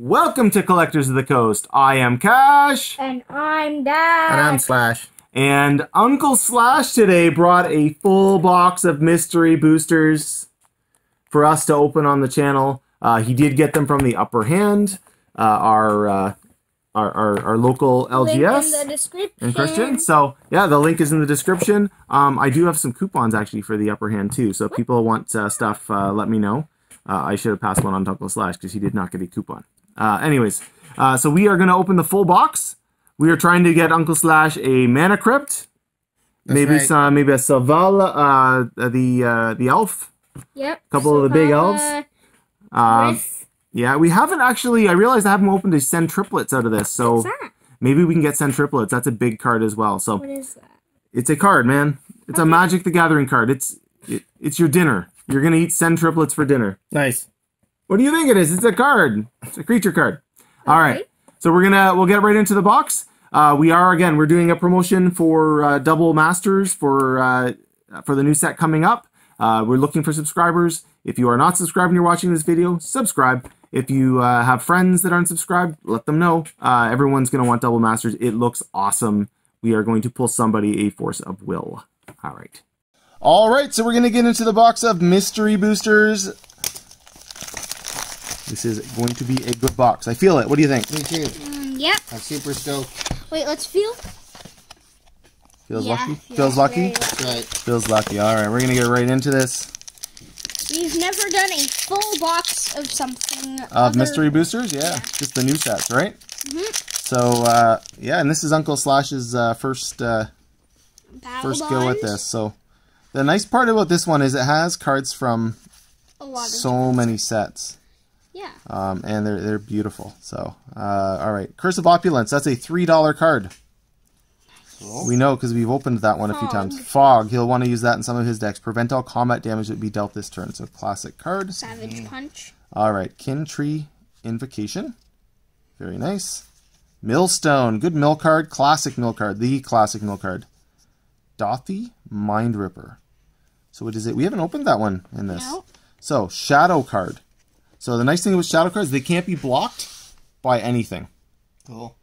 Welcome to Collectors of the Coast. I am Cash. And I'm Dash. And I'm Slash. And Uncle Slash today brought a full box of Mystery Boosters for us to open on the channel. He did get them from the Upper Hand, our local LGS in Christian. So yeah, the link is in the description. I do have some coupons actually for the Upper Hand too. So if people want stuff, let me know. I should have passed one on to Uncle Slash because he did not get a coupon. So we are going to open the full box. We are trying to get Uncle Slash a Mana Crypt, maybe a Savala, the elf. Yep. A couple of the big elves. Yeah, we haven't actually, I realized I haven't opened a Sen Triplets out of this, so maybe we can get Sen Triplets. That's a big card as well. So what is that? It's a card, man. It's a Magic the Gathering card. It's your dinner. You're going to eat Sen Triplets for dinner. Nice. What do you think it is? It's a card. It's a creature card. Okay. All right. So we'll get right into the box. We're doing a promotion for Double Masters for the new set coming up. We're looking for subscribers. If you are not subscribed and you're watching this video, subscribe. If you have friends that aren't subscribed, let them know. Everyone's going to want Double Masters. It looks awesome. We are going to pull somebody a Force of Will. All right. All right, so we're going to get into the box of Mystery Boosters. This is going to be a good box. I feel it. What do you think? Me too. Yep. I'm super stoked. Wait, let's feel. Feels lucky? Feels lucky? Right. Feels lucky. All right, we're going to get right into this. We've never done a full box of something. Of Mystery Boosters? Yeah. Just the new sets, right? Mm-hmm. So, yeah, and this is Uncle Slash's first go at this. So, the nice part about this one is it has cards from so many sets. Yeah. And they're beautiful. So, all right. Curse of Opulence. That's a $3 card. We know because we've opened that one a few times. Fog. He'll want to use that in some of his decks. Prevent all combat damage that would be dealt this turn. So classic card. Savage Punch. All right. Kin Tree Invocation. Very nice. Millstone. Good mill card. Classic mill card. The classic mill card. Dothi Mind Ripper. So what is it? We haven't opened that one in this. No. So shadow card. So the nice thing with shadow cards, they can't be blocked by anything. Cool.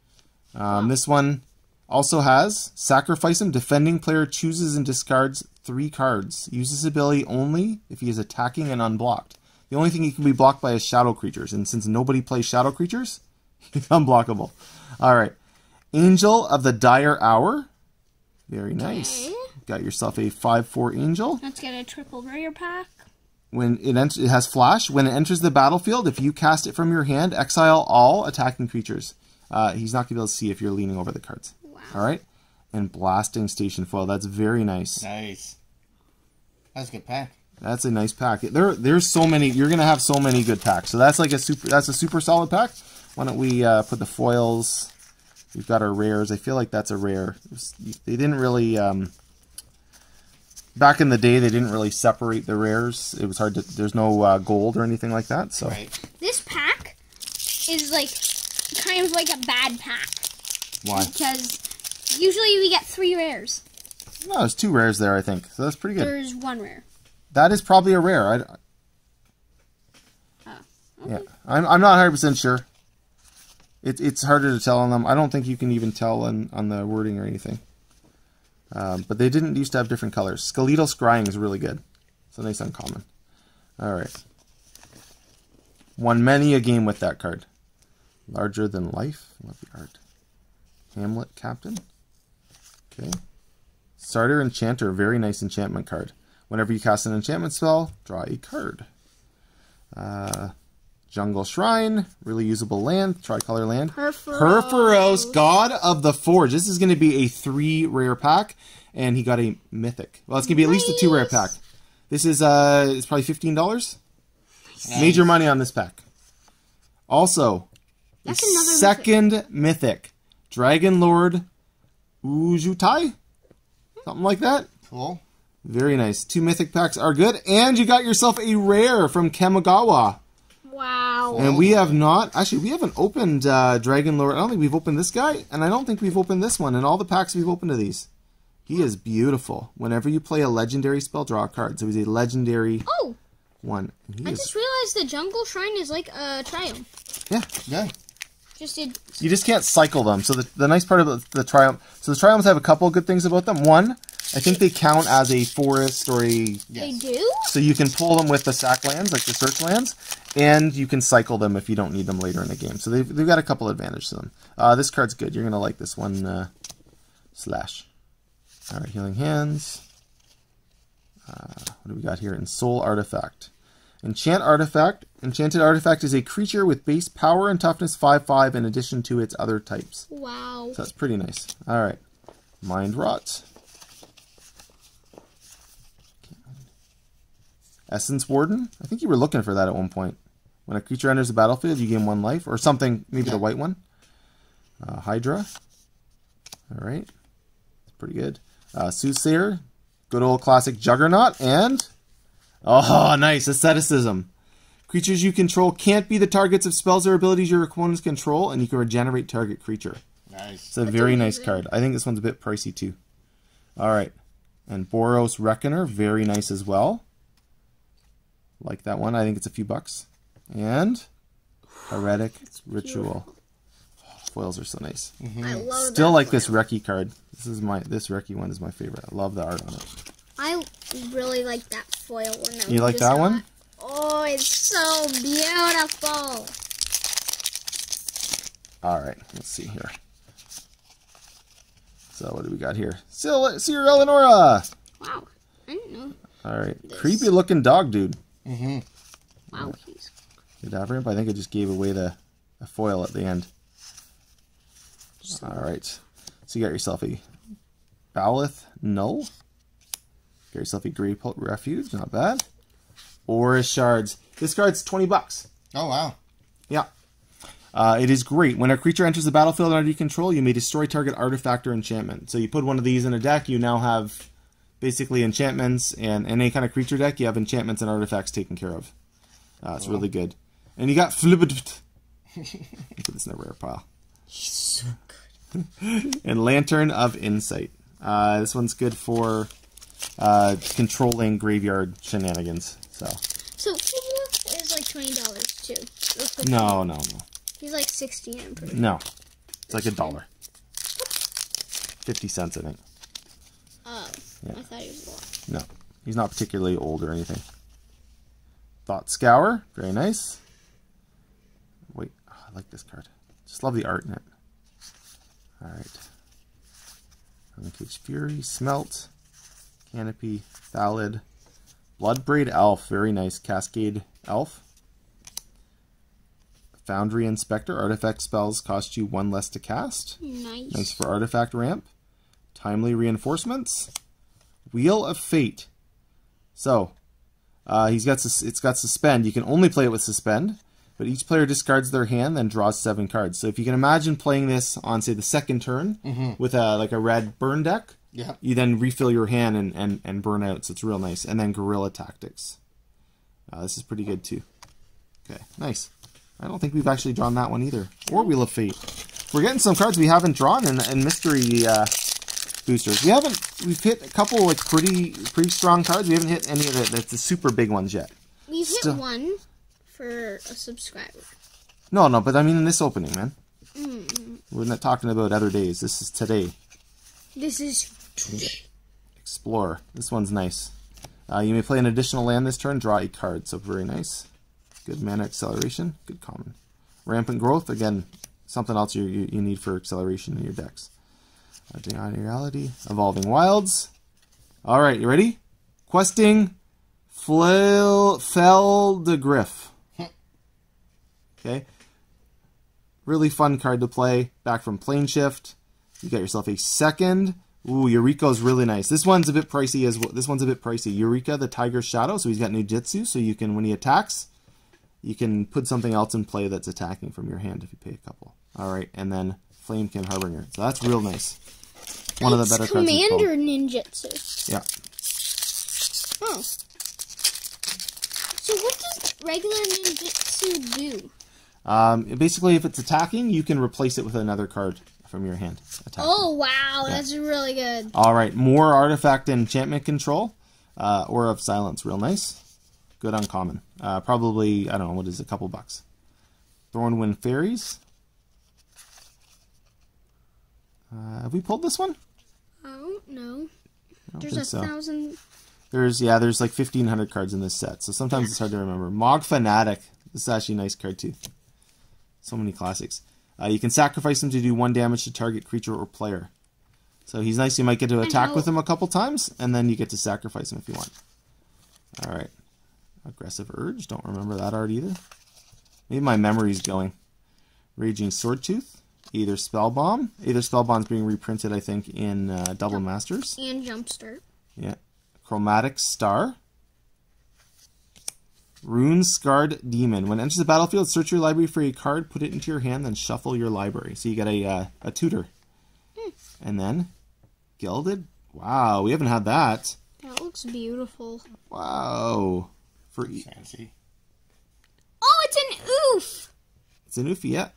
This one also has sacrifice him. Defending player chooses and discards 3 cards. Uses this ability only if he is attacking and unblocked. The only thing he can be blocked by is shadow creatures. And since nobody plays shadow creatures, he's unblockable. All right. Angel of the Dire Hour. Very nice. Okay. Got yourself a 5/4 angel. Let's get a triple rare pack. When it has flash. When it enters the battlefield, if you cast it from your hand, exile all attacking creatures. He's not going to be able to see if you're leaning over the cards. All right, and Blasting Station foil. That's very nice. Nice. That's a good pack. That's a nice pack. There's so many. You're gonna have so many good packs. So that's like a super. That's a super solid pack. Why don't we put the foils? We've got our rares. I feel like that's a rare. They didn't really. Back in the day, they didn't really separate the rares. It was hard to. There's no gold or anything like that. So this pack is like kind of like a bad pack. Why? Because usually we get 3 rares. No, there's 2 rares there, I think. So that's pretty good. There's 1 rare. That is probably a rare. Yeah, I'm not 100% sure. It's harder to tell on them. I don't think you can even tell on the wording or anything. But they didn't used to have different colors. Skeletal Scrying is really good. It's a nice uncommon. All right. Won many a game with that card. Larger than life. Love the art. Hamlet Captain. Okay. Starter Enchanter. Very nice enchantment card. Whenever you cast an enchantment spell, draw a card. Jungle Shrine. Really usable land. Tricolor land. Purphoros. God of the Forge. This is going to be a 3 rare pack. And he got a mythic. Well, it's going to be at least a 2 rare pack. This is it's probably $15. Nice. Major money on this pack. Also, that's another second mythic. Dragonlord Ojutai? Something like that. Cool. Very nice. 2 mythic packs are good. And you got yourself a rare from Kamigawa. Wow. And we have not... Actually, we haven't opened Dragonlord. I don't think we've opened this guy. And I don't think we've opened this one. And all the packs we've opened of these. He is beautiful. Whenever you play a legendary spell, draw a card. So he's a legendary one. I just realized the Jungle Shrine is like a Triumph. Yeah, yeah. You just can't cycle them. So the nice part of the Triumph... So the Triumphs have a couple of good things about them. One, I think they count as a forest or a... Yes. They do? So you can pull them with the sack lands, like the search lands, and you can cycle them if you don't need them later in the game. So they've got a couple advantages to them. This card's good. You're going to like this one. Slash. All right, Healing Hands. What do we got here? In Soul Artifact. Enchant Artifact. Enchanted Artifact is a creature with base power and toughness 5/5 in addition to its other types. Wow. So that's pretty nice. All right. Mind Rot. Essence Warden. I think you were looking for that at one point. When a creature enters the battlefield, you gain 1 life or something, maybe the white one. Hydra. All right. That's pretty good. Soothsayer. Good old classic Juggernaut. And... Oh, nice. Asceticism. Creatures you control can't be the targets of spells or abilities your opponents control, and you can regenerate target creature. Nice. It's a very nice card. I think this one's a bit pricey, too. All right. And Boros Reckoner. Very nice as well. Like that one. I think it's a few bucks. And Heretic Ritual. Oh, foils are so nice. Mm-hmm. I love Still like foil. This Recce card. This Recce one is my favorite. I love the art on it. I really like that foil one. You like that one? Oh, it's so beautiful. All right, let's see here. So what do we got here? Sierra Eleonora. Wow, I didn't know. All right, creepy looking dog dude. Mm-hmm. Wow, he's... Cadaverimp, I think I just gave away the foil at the end. All right, so you got yourself a Bowleth Null. Got yourself a Great Refuge, not bad. Aura's Shards. This card's 20 bucks. Oh, wow. Yeah. It is great. When a creature enters the battlefield under your control, you may destroy target artifact or enchantment. So you put one of these in a deck, you now have basically enchantments, and any kind of creature deck, you have enchantments and artifacts taken care of. It's really good. And you got Flibbt. Put this in a rare pile. He's so good. And Lantern of Insight. This one's good for... controlling graveyard shenanigans. So Fibula is like $20 too. No. He's like 60. No, it's like $1, 50 cents, I think. Oh, yeah. I thought he was a lot. No, he's not particularly old or anything. Thought Scour, very nice. Wait, oh, I like this card. Just love the art in it. All right. Uncaged Fury, Smelt. Canopy, Thalid, Bloodbraid Elf, very nice. Cascade Elf. Foundry Inspector, artifact spells cost you 1 less to cast. Nice. Nice for artifact ramp. Timely Reinforcements. Wheel of Fate. So, it's got Suspend. You can only play it with Suspend, but each player discards their hand, then draws 7 cards. So if you can imagine playing this on, say, the second turn with a red burn deck. Yeah. You then refill your hand and burn out, so it's real nice. And then Guerrilla Tactics. This is pretty good, too. Okay, nice. I don't think we've actually drawn that one either. Or Wheel of Fate. We're getting some cards we haven't drawn in Mystery Boosters. We've hit a couple like pretty strong cards. We haven't hit any of the super big ones yet. We've hit one for a subscriber. No, but I mean in this opening, man. Mm-hmm. We're not talking about other days. This is today. This is... Explore. This one's nice. You may play an additional land this turn, draw a card, so very nice. Good mana acceleration, good common. Rampant Growth, again, something else you need for acceleration in your decks. Beyond Reality, Evolving Wilds. Alright, you ready? Questing Feldegriff. Okay. Really fun card to play. Back from Plane Shift. You got yourself a second. Ooh, Eureka's really nice. This one's a bit pricey as well. This one's a bit pricey. Eureka, the Tiger's Shadow. So he's got ninjutsu. So you can, when he attacks, you can put something else in play that's attacking from your hand if you pay a couple. All right, and then Flamekin Harbinger. So that's real nice. One of the better cards. Commander ninjutsu. Yeah. Oh. So what does regular ninjutsu do? Basically, if it's attacking, you can replace it with another card from your hand. Attack. Oh, wow. Yeah. That's really good. All right. More artifact and enchantment control. Aura of Silence. Real nice. Good uncommon. Probably, I don't know, what is it, a couple bucks. Thornwind Fairies. Have we pulled this one? I don't know. There's 1,000. There's like 1,500 cards in this set, so sometimes it's hard to remember. Mog Fanatic. This is actually a nice card too. So many classics. You can sacrifice him to do 1 damage to target creature or player. So he's nice. You might get to attack with him a couple times, and then you get to sacrifice him if you want. All right. Aggressive Urge. Don't remember that art either. Maybe my memory's going. Raging Swordtooth. Either Spell Bomb. Either Spell Bomb's being reprinted, I think, in Double Masters. And Jumpstart. Yeah. Chromatic Star. Rune Scarred Demon. When it enters the battlefield, search your library for a card, put it into your hand, then shuffle your library. So you get a tutor. Mm. And then Gilded. Wow, we haven't had that. That looks beautiful. Wow. For fancy. Oh, it's an oof! It's an oof, yeah.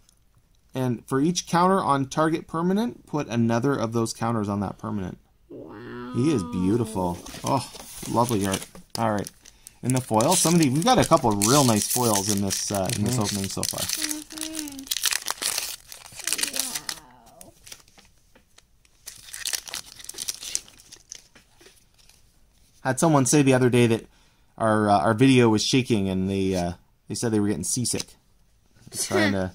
And for each counter on target permanent, put another of those counters on that permanent. Wow. He is beautiful. Oh, lovely art. All right. And the foil. Somebody, we've got a couple of real nice foils in this opening so far. Wow. Had someone say the other day that our video was shaking, and they said they were getting seasick. Trying to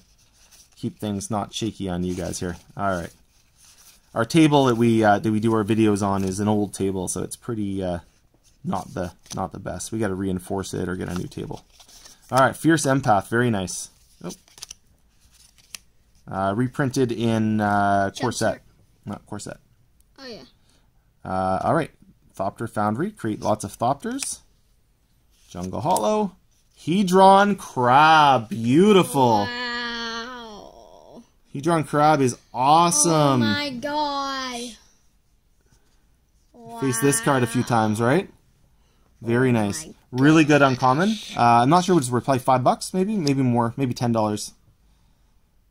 keep things not shaky on you guys here. All right. Our table that we do our videos on is an old table, so it's pretty. Not the best. We got to reinforce it or get a new table. All right, Fierce Empath, very nice. Oh. Reprinted in Corset. Not Corset. Oh yeah. All right, Thopter Foundry. Create lots of Thopters. Jungle Hollow. Hedron Crab, beautiful. Wow. Hedron Crab is awesome. Oh my god. Wow. Faced this card a few times, right? Very nice. Really good uncommon. I'm not sure what it's worth. Probably $5, maybe? Maybe more. Maybe $10.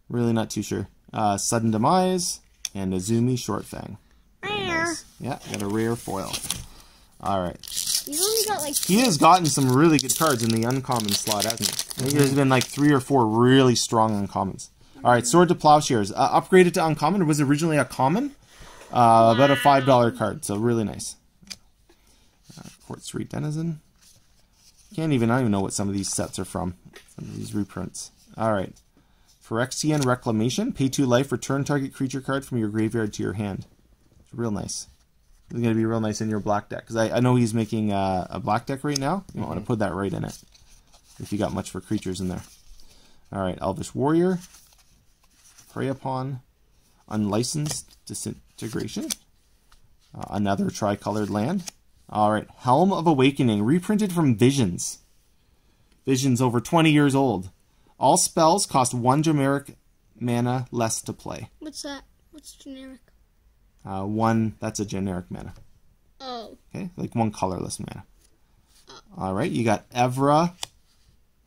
Really not too sure. Sudden Demise and Azumi Shortfang. Rare. Nice. Yeah, got a rare foil. Alright. Like he has gotten some really good cards in the uncommon slot, hasn't he? I think there's been like 3 or 4 really strong uncommons. Alright, Sword to Plowshares. Upgraded to uncommon. It was originally a common. About a $5 card, so really nice. Court Street Denizen. I don't even know what some of these sets are from. Some of these reprints. Alright. Phyrexian Reclamation. Pay 2 life, return target creature card from your graveyard to your hand. It's real nice. It's going to be real nice in your black deck. Because I know he's making a black deck right now. You might want to put that right in it. If you got much for creatures in there. Alright. Elvish Warrior. Prey Upon. Unlicensed Disintegration. Another tricolored land. Alright, Helm of Awakening, reprinted from Visions. Visions over 20 years old. All spells cost 1 generic mana less to play. What's that? What's generic? 1, that's a generic mana. Oh. Okay, like 1 colorless mana. Oh. Alright, you got Evra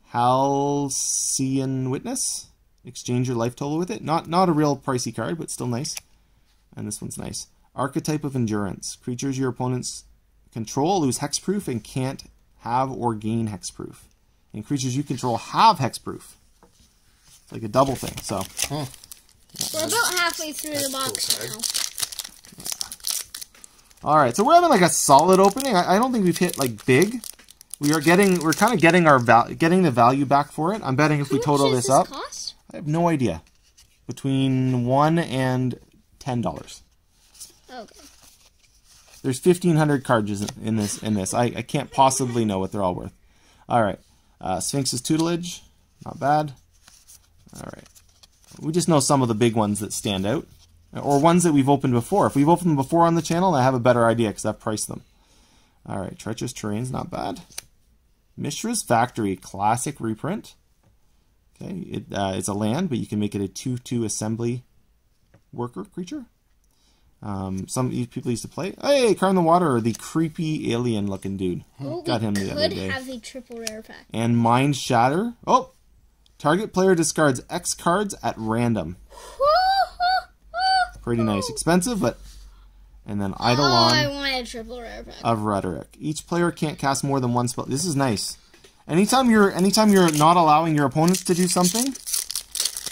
Halcyon Witness. Exchange your life total with it. Not a real pricey card, but still nice. And this one's nice. Archetype of Endurance. Creatures your opponents control lose hexproof and can't have or gain hexproof. And creatures you control have hexproof. It's like a double thing. So we're about halfway through the box now. All right, so we're having like a solid opening. I don't think we've hit like big. We're kind of getting our getting the value back for it. I'm betting if we total this up, cost? I have no idea. Between $1 and $10. Okay. There's 1,500 cards in this. I can't possibly know what they're all worth. All right. Sphinx's Tutelage. Not bad. All right. We just know some of the big ones that stand out. Or ones that we've opened before. If we've opened them before on the channel, I have a better idea because I've priced them. All right. Treacherous Terrain's not bad. Mishra's Factory. Classic reprint. Okay. It's a land, but you can make it a 2/2 assembly worker creature. Some people used to play. Hey, Car in the Water, or the creepy alien looking dude. Oh, got him the other day. Could have a triple rare pack. And Mind Shatter. Oh, target player discards X cards at random. Pretty nice, expensive, but. And then Eidolon. Oh, I want a triple rare pack of Rhetoric. Each player can't cast more than 1 spell. This is nice. Anytime you're not allowing your opponents to do something,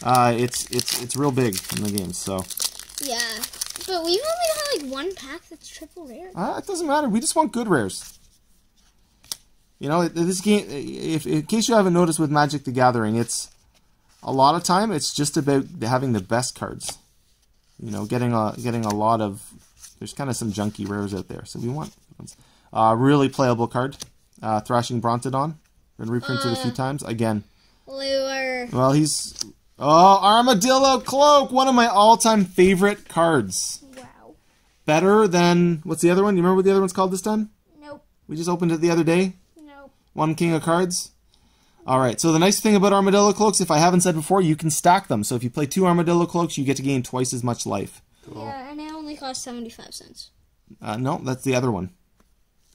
it's real big in the game. So yeah, but we've only got like one pack that's triple rare. It doesn't matter. We just want good rares. You know, this game. If in case you haven't noticed with Magic: The Gathering, it's a lot of time. It's just about having the best cards. You know, getting a lot of. There's kind of some junky rares out there, so we want really playable card. Thrashing Brontodon. Been reprinted a few times. Again. Lure. Well, he's... Oh, Armadillo Cloak! One of my all-time favorite cards. Wow. Better than... What's the other one? You remember what the other one's called this time? Nope. We just opened it the other day? Nope. One King of Cards? Alright, so the nice thing about Armadillo Cloaks, if I haven't said before, you can stack them. So if you play 2 Armadillo Cloaks, you get to gain twice as much life. Cool. Yeah, and it only costs 75 cents. No, that's the other one.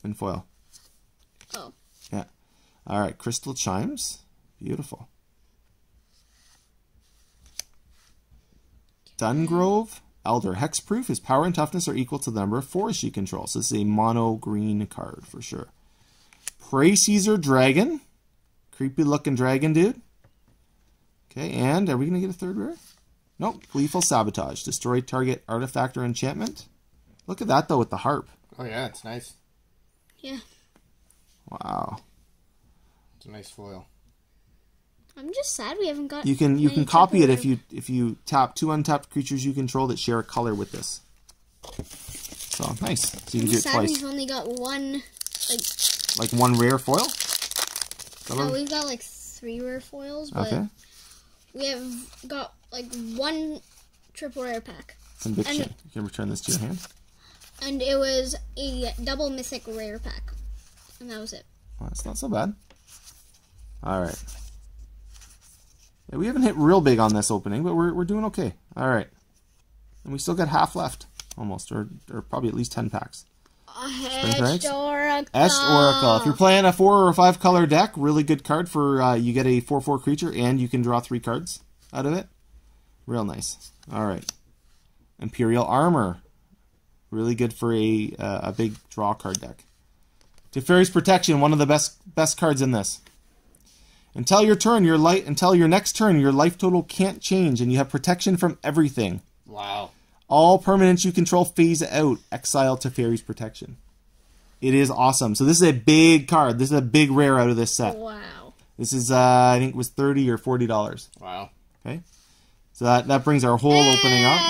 In foil. Oh. Yeah. All right, Crystal Chimes. Beautiful. Dungrove Elder. Hexproof. His power and toughness are equal to the number of forests she controls. So this is a mono green card for sure. Preycaesar Dragon. Creepy looking dragon dude. Okay, and are we going to get a third rare? Nope. Gleeful Sabotage. Destroy target artifact or enchantment. Look at that though with the harp. Oh yeah, it's nice. Yeah. Wow. It's a nice foil. I'm just sad we haven't got. You can copy it if you tap 2 untapped creatures you control that share a color with this. So nice. So you can do it twice. We've only got one like one rare foil. No, we've got like 3 rare foils, but okay. We have got like 1 triple rare pack. Conviction. And you can return this to your hand. And it was a double mythic rare pack, and that was it. Well, that's not so bad. Alright. Yeah, we haven't hit real big on this opening, but we're doing okay. Alright. And we still got half left, almost, or probably at least 10 packs. Etched Oracle. Etched Oracle. If you're playing a 4 or a 5 color deck, really good card for, you get a 4/4 creature and you can draw 3 cards out of it. Real nice. Alright. Imperial Armor. Really good for a big draw card deck. Teferi's Protection, one of the best cards in this. Until your next turn, your life total can't change, and you have protection from everything. Wow. All permanents you control phase out. Exile Teferi's Protection. It is awesome. So this is a big card. This is a big rare out of this set. Wow. This is, I think it was $30 or $40. Wow. Okay. So that brings our whole opening up.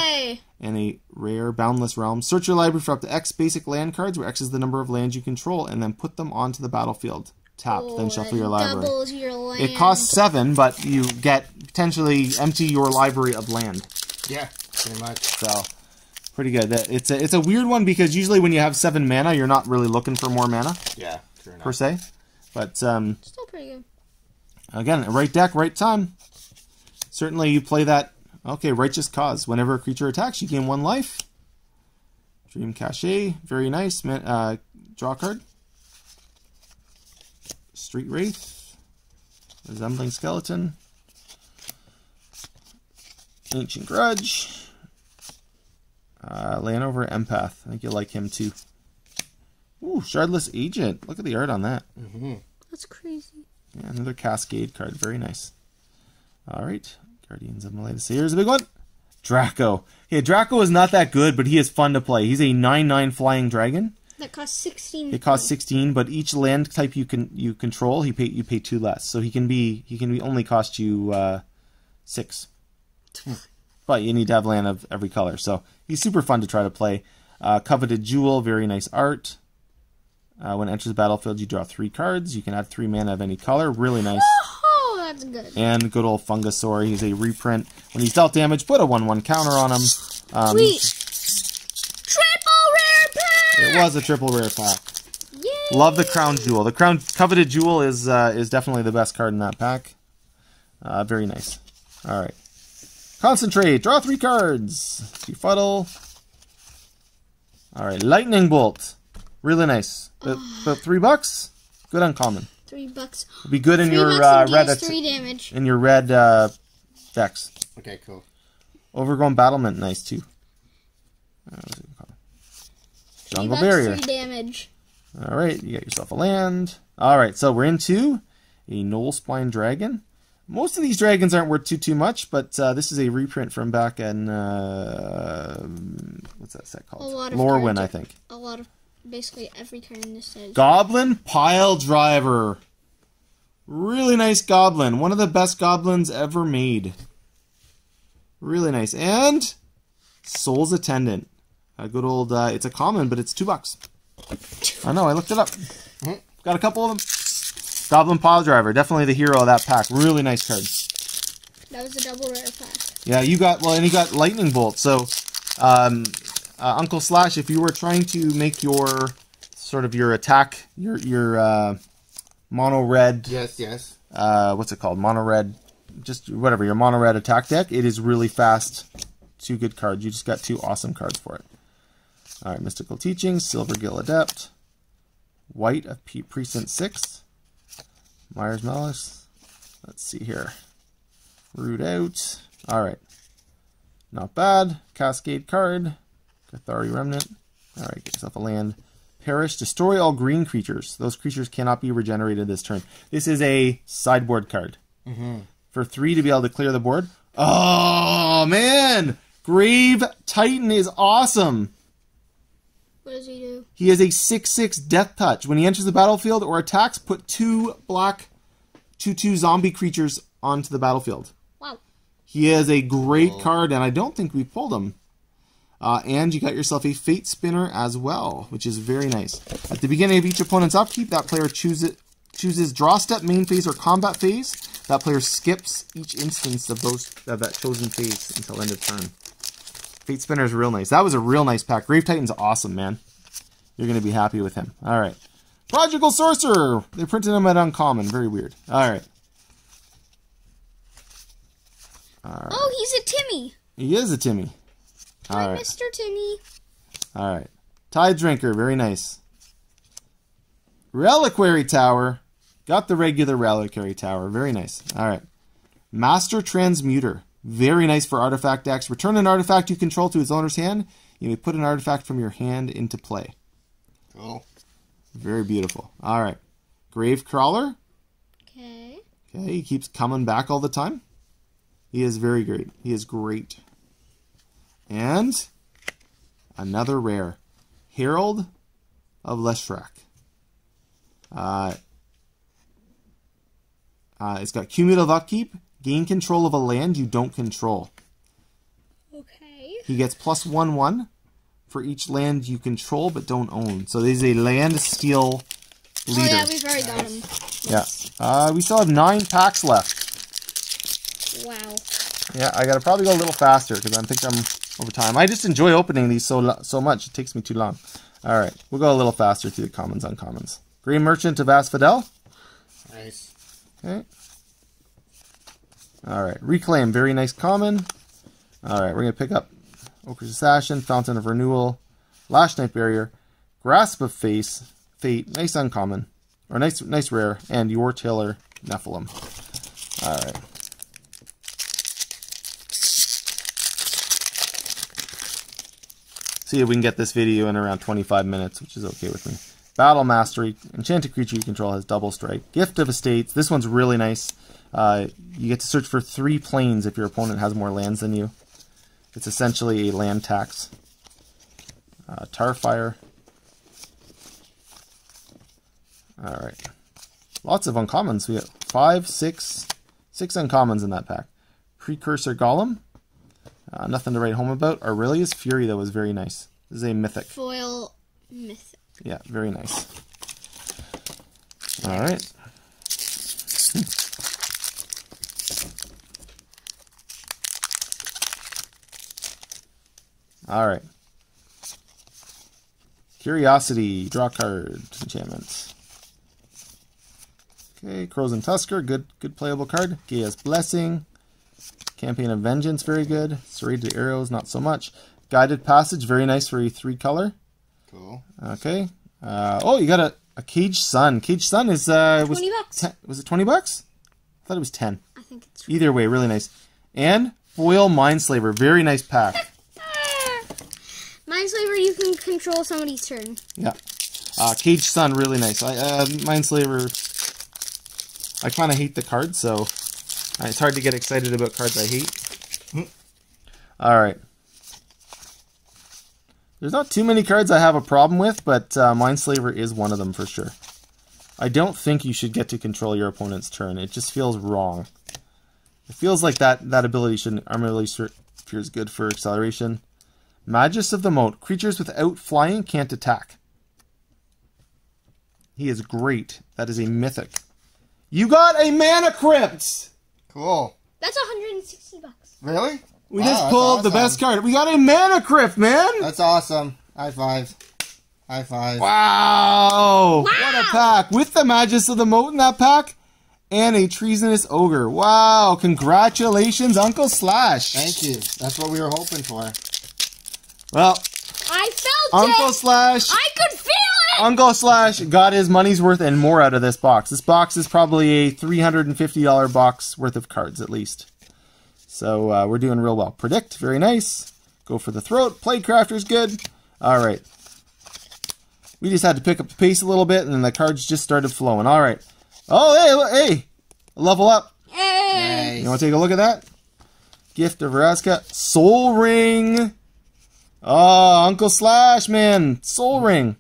And a rare Boundless Realm. Search your library for up to X basic land cards, where X is the number of lands you control, and then put them onto the battlefield. Tapped, then shuffle your library. Your land. It costs 7, but you get potentially empty your library of land. Yeah, pretty much. So, pretty good. It's a weird one because usually when you have 7 mana, you're not really looking for more mana. Yeah, true enough. Per se, but still pretty good. Again, right deck, right time. Certainly, you play that. Okay, Righteous Cause. Whenever a creature attacks, you gain 1 life. Dream Cache, very nice. Draw card. Street Wraith, Resembling Skeleton, Ancient Grudge, Landover Empath. I think you'll like him too. Ooh, Shardless Agent. Look at the art on that. Mm-hmm. That's crazy. Yeah, another Cascade card. Very nice. All right, Guardians of Miletus. Here's a big one. Draco. Okay, Draco is not that good, but he is fun to play. He's a 9/9 flying dragon. That costs 16. It costs 16, but each land type you control, you pay 2 less. So he can only cost you 6. But you need to have land of every color. So he's super fun to try to play. Coveted Jewel, very nice art. When it enters the battlefield, you draw 3 cards. You can add 3 mana of any color. Really nice. Oh, that's good. And good old Fungasaur. He's a reprint. When he's dealt damage, put a 1/1 counter on him. Sweet. It was a triple rare pack. Yay. Love the Crown Jewel. The Coveted Jewel is definitely the best card in that pack. Very nice. All right. Concentrate. Draw 3 cards. Befuddle. All right. Lightning Bolt. Really nice. But $3. Good uncommon. $3. It'll be good in your, red decks. Okay, cool. Overgrown Battlement. Nice too. Jungle Barrier. 3 damage. All right, you got yourself a land. All right, so we're into a Knoll Spline Dragon. Most of these dragons aren't worth too much, but this is a reprint from back in, what's that set called? Lorwyn, I think. A lot of, basically every card in this set is Goblin Pile Driver. Really nice goblin. One of the best goblins ever made. Really nice. And Soul's Attendant. A good old, it's a common, but it's $2. I know, I looked it up. Got a couple of them. Goblin Pile Driver, definitely the hero of that pack. Really nice card. That was a double rare pack. Yeah, you got, well, and he got Lightning Bolt. So, Uncle Slash, if you were trying to make your, sort of your attack, your mono red. Yes, yes. What's it called? Mono red, just whatever, your mono red attack deck. It is really fast. Two good cards. You just got two awesome cards for it. All right, Mystical Teachings, Silver Gill Adept, White of Precinct 6. Myers Malice. Let's see here. Root out. Alright. Not bad. Cascade card. Cathari Remnant. Alright, get yourself a land. Perish. Destroy all green creatures. Those creatures cannot be regenerated this turn. This is a sideboard card. For 3 to be able to clear the board. Oh, man! Grave Titan is awesome! What does he do? He has a 6/6 Death Touch. When he enters the battlefield or attacks, put 2 black 2/2 zombie creatures onto the battlefield. Wow. He is a great card, and I don't think we pulled him. And you got yourself a Fate Spinner as well, which is very nice. At the beginning of each opponent's upkeep, that player chooses draw step, main phase, or combat phase. That player skips each instance of that chosen phase until end of turn. Fate Spinner is real nice. That was a real nice pack. Grave Titan's awesome, man. You're going to be happy with him. All right. Prodigal Sorcerer. They printed him at Uncommon. Very weird. All right. Oh, he's a Timmy. He is a Timmy. Hi, right. Mr. Timmy. All right. Tide Drinker. Very nice. Reliquary Tower. Got the regular Reliquary Tower. Very nice. All right. Master Transmuter. Very nice for artifact decks. Return an artifact you control to its owner's hand. You may put an artifact from your hand into play. Oh. Very beautiful. All right. Gravecrawler. Okay. Okay, he keeps coming back all the time. He is very great. He is great. And another rare. Herald of Leshrac. It's got cumulative upkeep. Gain control of a land you don't control. Okay. He gets +1/+1 for each land you control but don't own. So this is a land steal leader. Oh yeah, we've already got him. Yes. Yeah. We still have 9 packs left. Wow. Yeah, I gotta probably go a little faster because I think I'm over time. I just enjoy opening these so much. It takes me too long. All right, we'll go a little faster through the commons, uncommons. Grey Merchant of Asphodel. Nice. Okay. Alright, Reclaim, very nice common. Alright, we're going to pick up Ochre's Assassin, Fountain of Renewal, Lash Knight Barrier, Grasp of Fate, nice uncommon, or nice rare, and Your Tailor Nephilim. Alright. See if we can get this video in around 25 minutes, which is okay with me. Battle Mastery, enchanted creature you control has double strike. Gift of Estates, this one's really nice. You get to search for 3 planes if your opponent has more lands than you. It's essentially a land tax. Tarfire. Alright. Lots of uncommons. We got 5, 6 uncommons in that pack. Precursor Golem. Nothing to write home about. Aurelia's Fury, that was very nice. This is a mythic. Foil mythic. Yeah, very nice. Alright. All right. Curiosity, draw card, enchantment. Okay, Crows and Tusker, good playable card. Gaia's Blessing, Campaign of Vengeance, very good. Serrated Arrows, not so much. Guided Passage, very nice for a 3-color. Cool. Okay. Oh, you got a Caged Sun. Caged Sun is was $20. Was it $20? I thought it was 10. I think it's 20. Either way, really nice. And Foil Mindslaver, very nice pack. Mindslaver, you can control somebody's turn. Yeah. Caged Sun, really nice. Mindslaver, I kind of hate the card, so it's hard to get excited about cards I hate. Alright. There's not too many cards I have a problem with, but Mindslaver is one of them for sure. I don't think you should get to control your opponent's turn. It just feels wrong. It feels like that ability shouldn't. Armor Releaser appears good for acceleration. Magus of the Moat. Creatures without flying can't attack. He is great. That is a mythic. You got a Mana Crypt! Cool. That's 160 bucks. Really? We just pulled the best card. We got a Mana Crypt, man! That's awesome. High five. High five. Wow! What a pack. With the Magus of the Moat in that pack, and a Treasonous Ogre. Wow! Congratulations, Uncle Slash. Thank you. That's what we were hoping for. Well, I felt it! Uncle Slash! I could feel it! Uncle Slash got his money's worth and more out of this box. This box is probably a $350 box worth of cards, at least. So we're doing real well. Predict, very nice. Go for the throat. Playcrafter's good. All right. We just had to pick up the pace a little bit, and then the cards just started flowing. All right. Oh, hey, level up. Hey. Nice. You want to take a look at that? Gift of Vraska. Soul Ring. Oh, Uncle Slash, man. Soul Ring.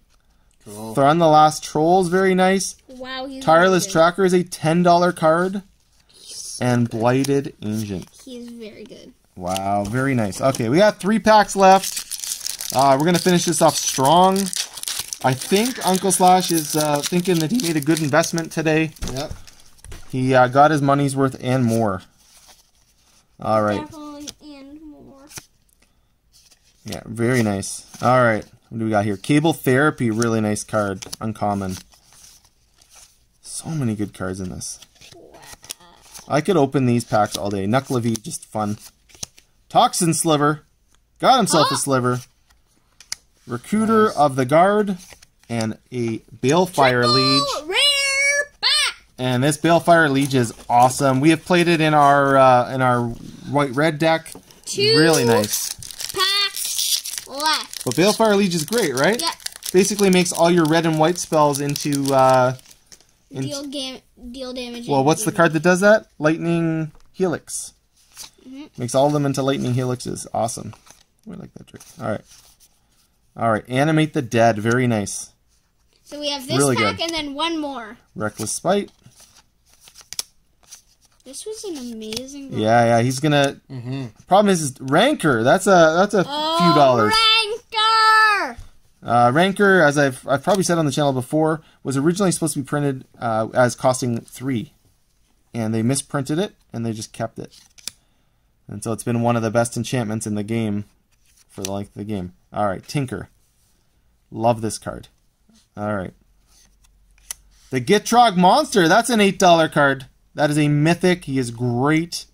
Cool. Thrawn the Last Troll is very nice. Wow. Tireless Tracker is a $10 card. And Blighted Ancient. He's very good. Wow, very nice. Okay, we got 3 packs left. We're going to finish this off strong. I think Uncle Slash is thinking that he made a good investment today. Yep. He got his money's worth and more. All right. Definitely and more. Yeah, very nice. All right, what do we got here? Cable Therapy, really nice card. Uncommon. So many good cards in this. I could open these packs all day. Nucleavy, just fun. Toxin Sliver. Got himself a Sliver. Recruiter of the Guard. And a Balefire Liege. Rare pack. And this Balefire Liege is awesome. We have played it in our white-red deck. 2 really nice. Packs left. But Balefire Liege is great, right? Yep. Basically makes all your red and white spells into... deal damage. Well, what's the card that does that? Lightning Helix. Makes all of them into Lightning Helixes. Awesome. We like that trick. All right. All right. Animate the Dead. Very nice. So we have this really pack good. And then one more. Reckless Spite. This was an amazing one. Yeah, yeah. He's gonna. Problem is Rancor. That's a few dollars. Rancor. Rancor, as I've probably said on the channel before, was originally supposed to be printed as costing 3, and they misprinted it and they just kept it, and so it's been one of the best enchantments in the game for the length of the game. All right, Tinker, love this card. All right, the Gitrog Monster. That's an $8 card. That is a mythic. He is great.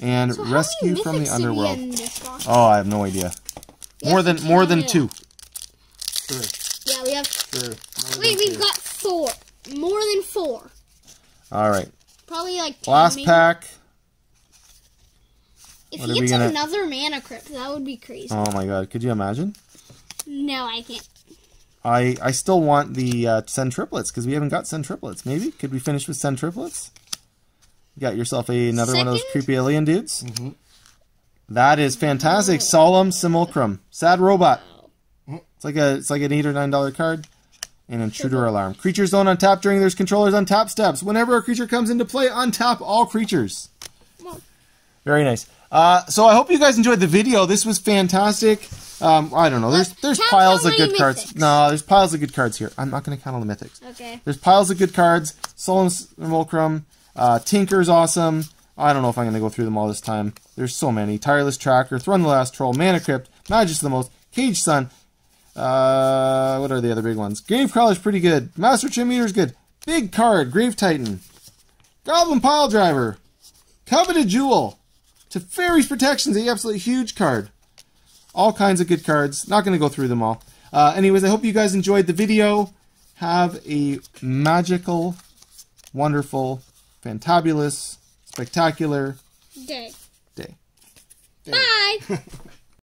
And so Rescue from the Underworld. I have no idea. Yeah, more than 2. Three. Yeah, we have... We've got 4. More than 4. Alright. Probably like 10. Last pack. If he gets another Mana Crypt, that would be crazy. Oh my god, could you imagine? No, I can't. I still want the Sen Triplets, because we haven't got Sen Triplets. Maybe? Could we finish with Sen Triplets? You got yourself another one of those creepy alien dudes. That is fantastic. Solemn Simulacrum. Sad Robot. It's like an $8 or $9 card. An Intruder Alarm. Creatures don't untap during their controller's untap steps. Whenever a creature comes into play, untap all creatures. Very nice. So I hope you guys enjoyed the video. This was fantastic. I don't know. There's piles of good cards. No, there's piles of good cards here. I'm not going to count all the mythics. Okay. There's piles of good cards. Solemn Simulacrum. Tinker's awesome. I don't know if I'm going to go through them all this time. There's so many. Tireless Tracker. Thrawn the Last Troll. Mana Crypt. Magus of the Moat. Cage Sun. What are the other big ones? Gravecrawler's pretty good. Master Chin Meter's good. Big Card, Grave Titan. Goblin Pile Driver. Coveted Jewel. Teferi's Protection's the absolutely huge card. All kinds of good cards. Not going to go through them all. Anyways, I hope you guys enjoyed the video. Have a magical, wonderful, fantabulous, spectacular day. Bye!